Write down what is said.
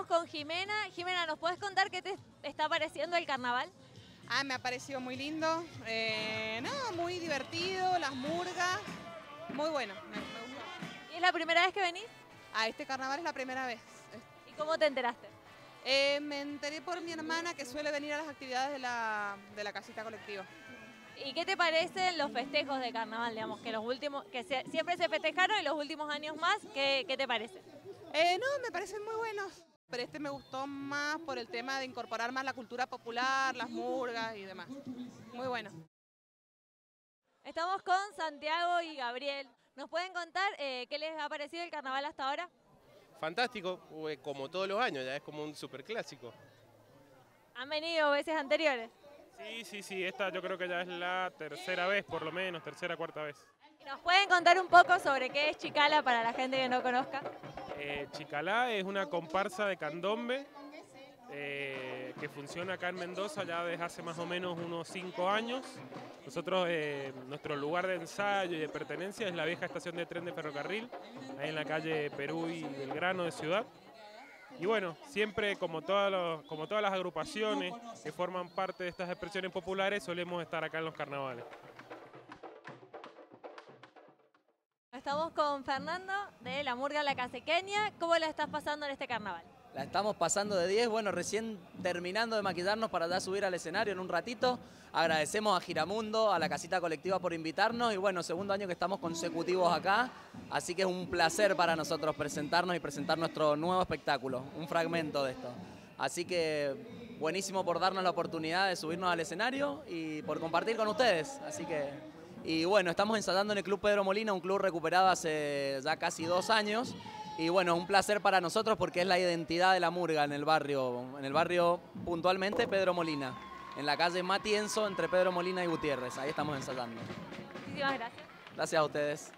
Estamos con Jimena. Jimena, ¿nos podés contar qué te está pareciendo el carnaval? Ah, me ha parecido muy lindo, muy divertido, las murgas, muy bueno. Me gustó. ¿Y es la primera vez que venís? A este carnaval es la primera vez. ¿Y cómo te enteraste? Me enteré por mi hermana, que suele venir a las actividades de la Casita Colectiva. ¿Y qué te parecen los festejos de carnaval, digamos, que los últimos, siempre se festejaron y los últimos años más? ¿Qué te parece? Me parecen muy buenos, pero este me gustó más por el tema de incorporar más la cultura popular, las murgas y demás. Muy bueno. Estamos con Santiago y Gabriel. ¿Nos pueden contar qué les ha parecido el carnaval hasta ahora? Fantástico, como todos los años, ya es como un superclásico. ¿Han venido veces anteriores? Sí, esta yo creo que ya es la tercera vez, por lo menos, tercera, cuarta vez. ¿Nos pueden contar un poco sobre qué es Chicala para la gente que no conozca? Chicala es una comparsa de candombe que funciona acá en Mendoza ya desde hace más o menos unos 5 años. Nosotros, nuestro lugar de ensayo y de pertenencia es la vieja estación de tren de ferrocarril, ahí en la calle Perú y Belgrano de Ciudad. Y bueno, siempre como todas las agrupaciones que forman parte de estas expresiones populares, solemos estar acá en los carnavales. Estamos con Fernando de la murga La Casequeña. ¿Cómo la estás pasando en este carnaval? La estamos pasando de 10, bueno, recién terminando de maquillarnos para ya subir al escenario en un ratito. Agradecemos a Giramundo, a La Casita Colectiva por invitarnos y bueno, segundo año que estamos consecutivos acá, así que es un placer para nosotros presentarnos y presentar nuestro nuevo espectáculo, un fragmento de esto. Así que buenísimo por darnos la oportunidad de subirnos al escenario y por compartir con ustedes, así que... Y bueno, estamos ensayando en el Club Pedro Molina, un club recuperado hace ya casi 2 años. Y bueno, es un placer para nosotros porque es la identidad de la murga en el barrio puntualmente Pedro Molina, en la calle Matienzo, entre Pedro Molina y Gutiérrez. Ahí estamos ensayando. Muchísimas gracias. Gracias a ustedes.